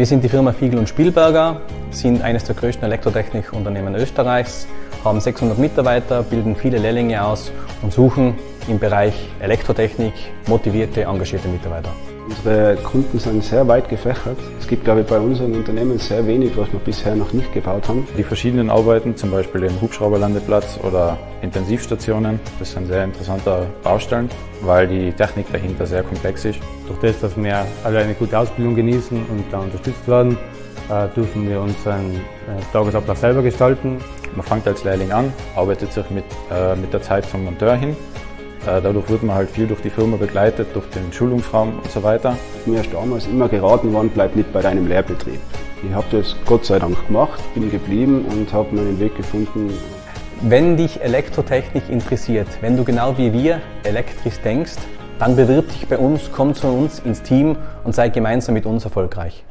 Wir sind die Firma Fiegl & Spielberger, sind eines der größten Elektrotechnikunternehmen Österreichs, haben 600 Mitarbeiter, bilden viele Lehrlinge aus und suchen im Bereich Elektrotechnik motivierte, engagierte Mitarbeiter. Unsere Kunden sind sehr weit gefächert. Es gibt, glaube ich, bei unseren Unternehmen sehr wenig, was wir bisher noch nicht gebaut haben. Die verschiedenen Arbeiten, zum Beispiel den Hubschrauberlandeplatz oder Intensivstationen, das sind sehr interessante Baustellen, weil die Technik dahinter sehr komplex ist. Durch das, dass wir alle eine gute Ausbildung genießen und da unterstützt werden, dürfen wir unseren Tagesablauf selber gestalten. Man fängt als Lehrling an, arbeitet sich mit der Zeit zum Monteur hin. Dadurch wird man halt viel durch die Firma begleitet, durch den Schulungsraum und so weiter. Mir ist damals immer geraten worden, bleib nicht bei deinem Lehrbetrieb. Ich habe das Gott sei Dank gemacht, bin geblieben und habe meinen Weg gefunden. Wenn dich Elektrotechnik interessiert, wenn du genau wie wir elektrisch denkst, dann bewirb dich bei uns, komm zu uns ins Team und sei gemeinsam mit uns erfolgreich.